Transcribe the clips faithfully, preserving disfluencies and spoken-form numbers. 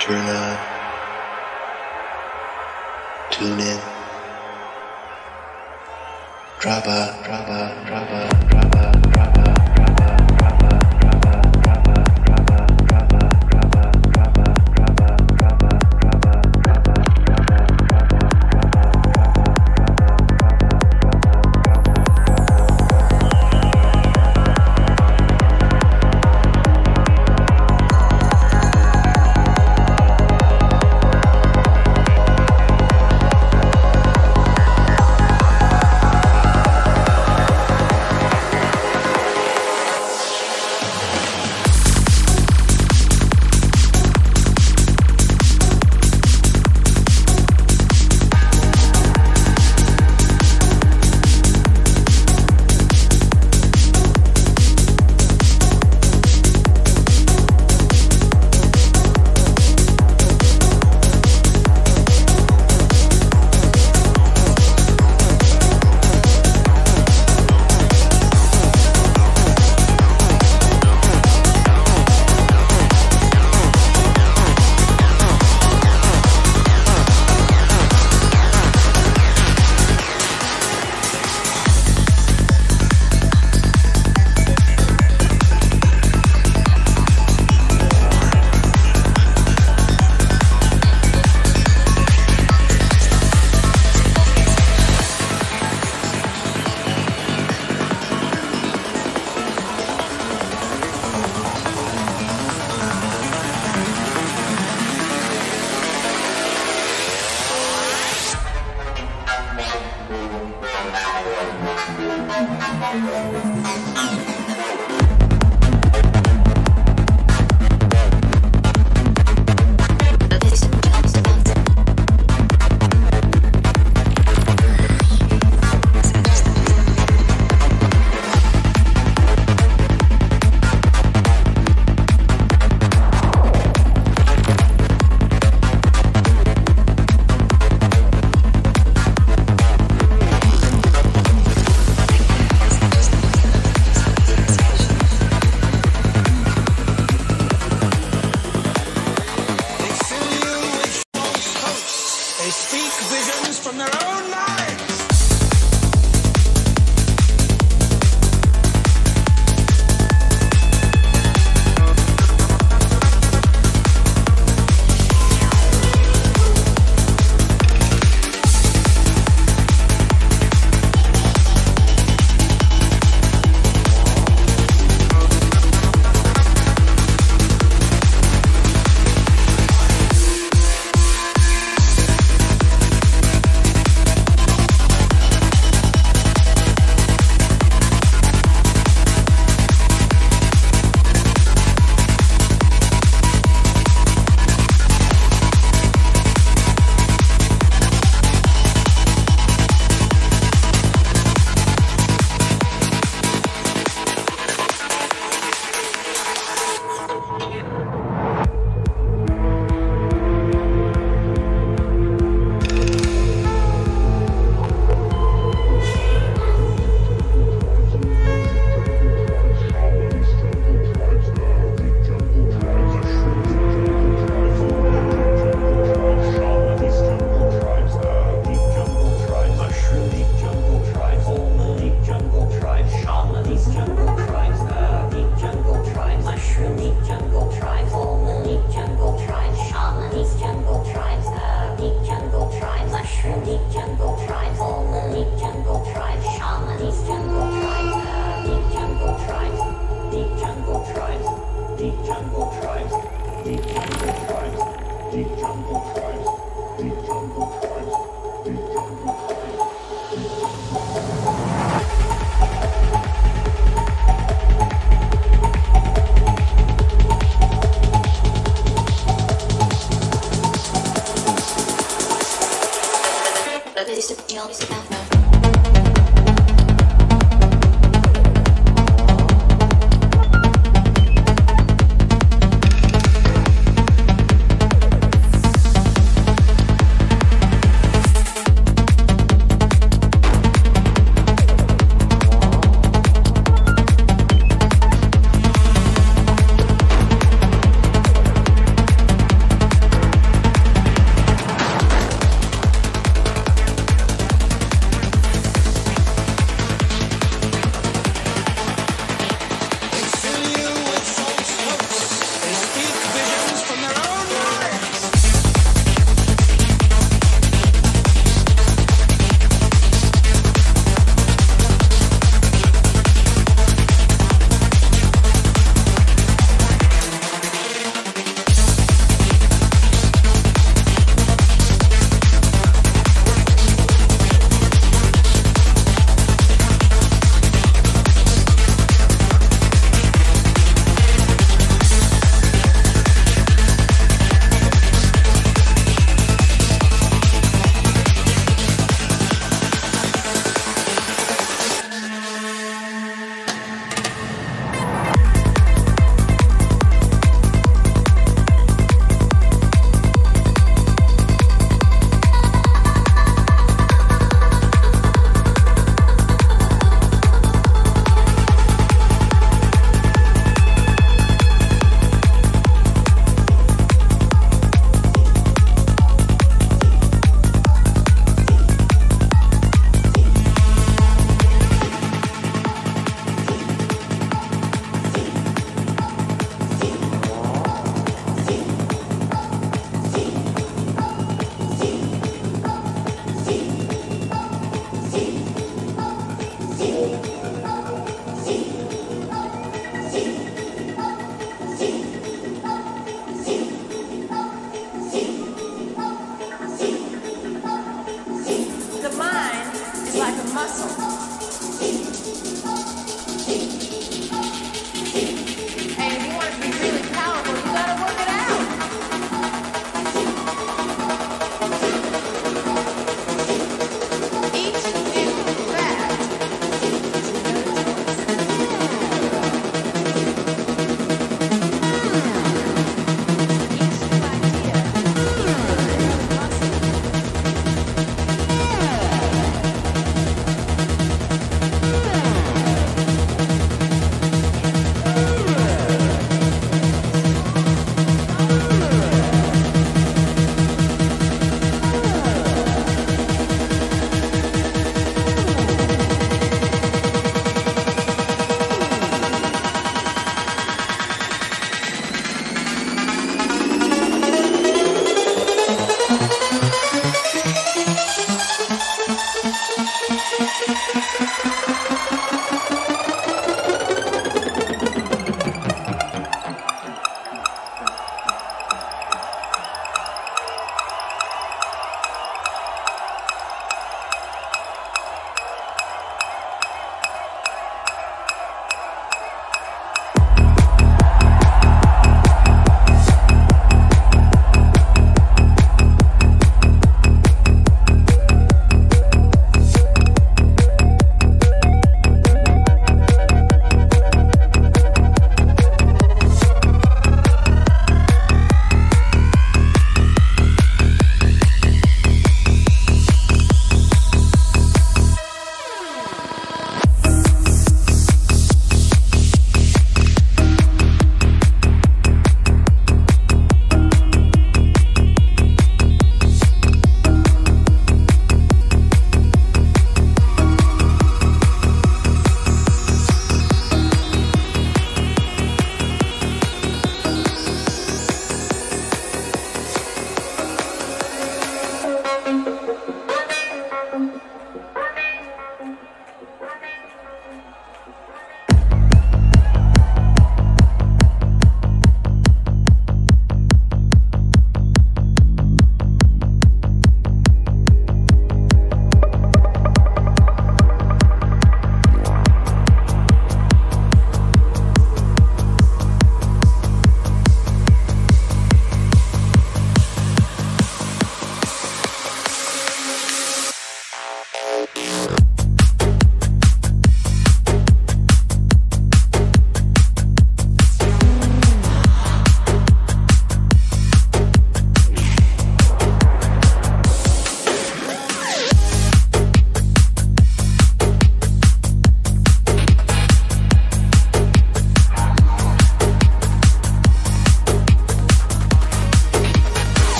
Turn on, tune in, drop out, drop out, drop out, drop out, drop out.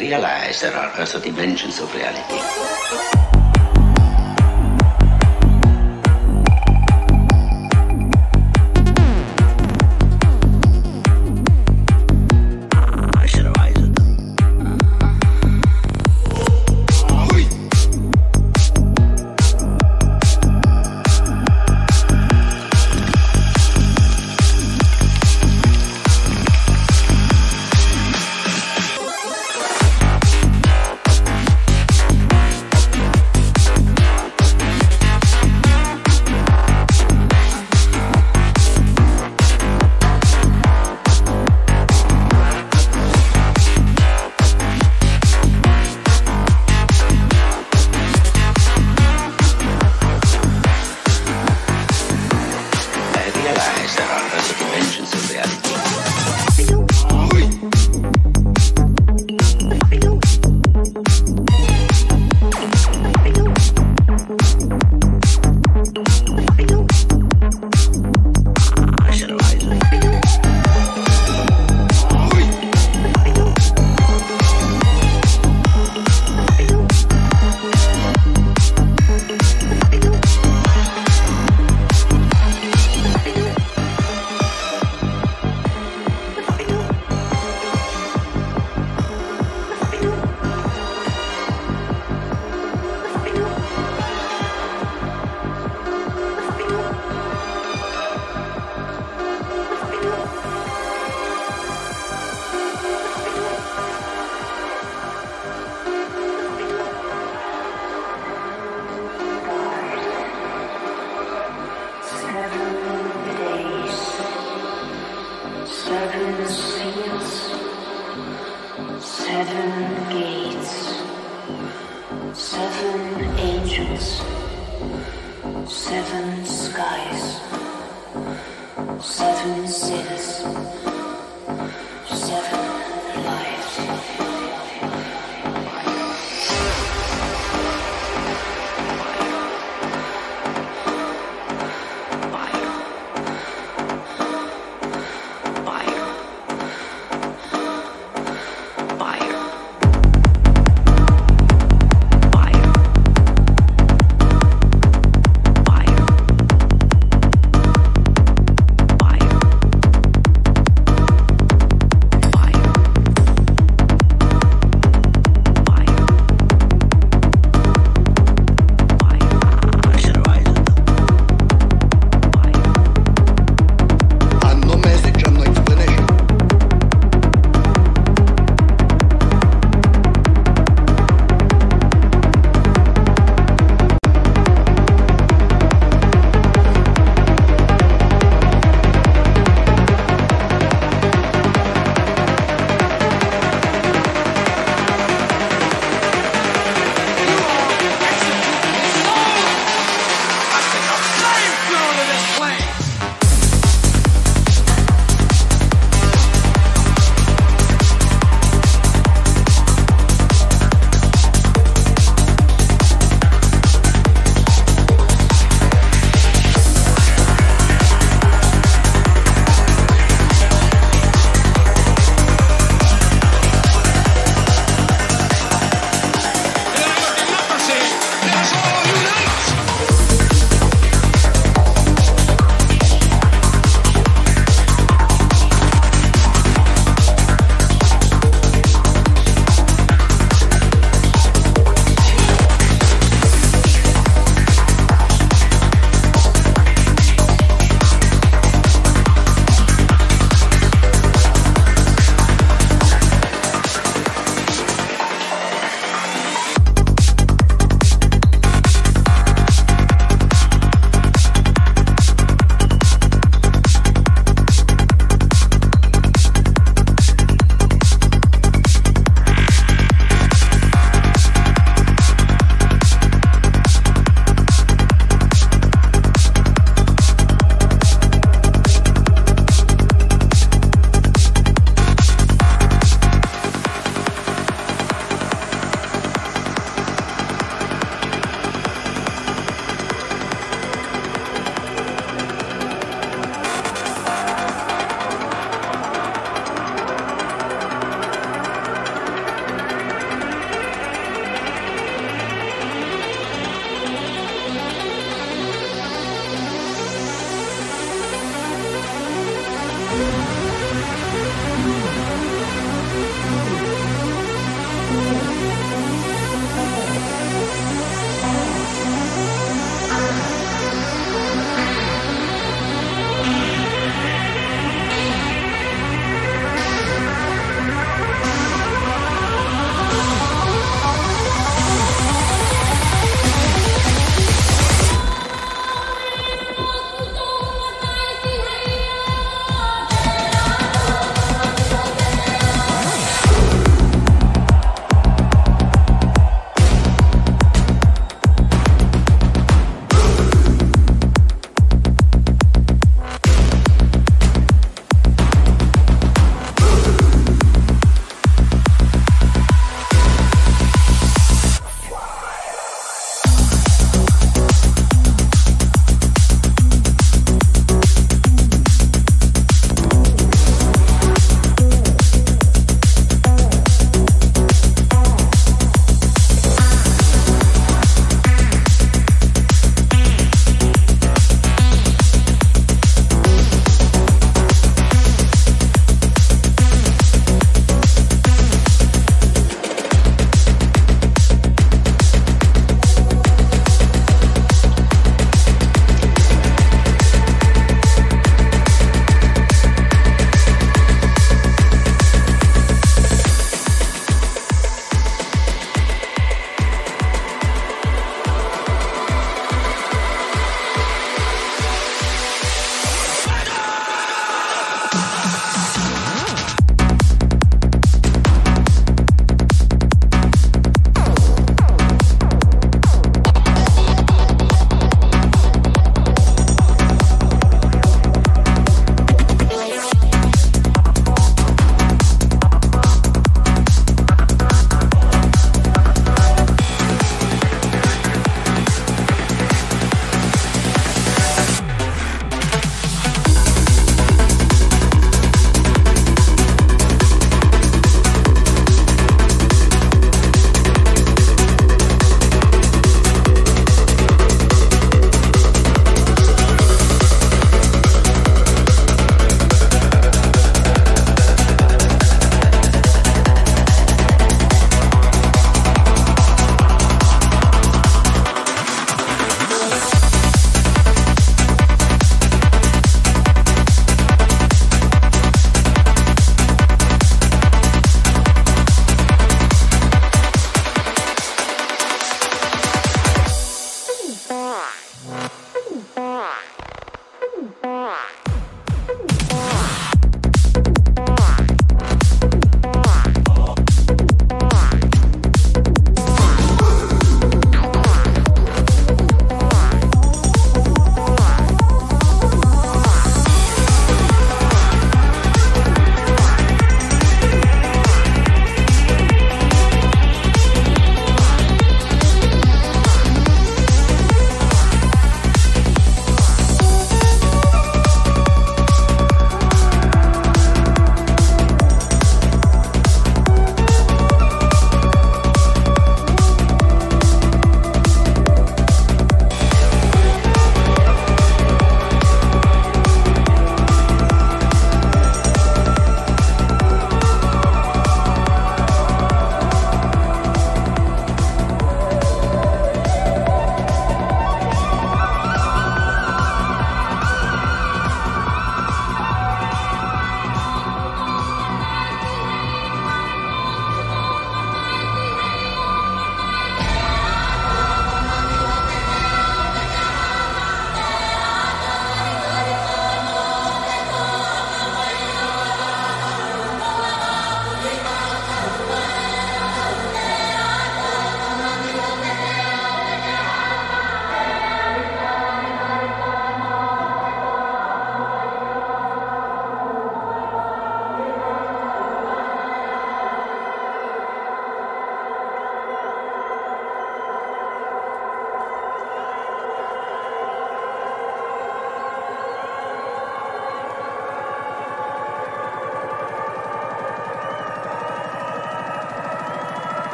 Realize there are other dimensions of reality. Seven seals, seven gates, seven angels, seven skies, seven cities, seven lives. Fire.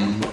Amen.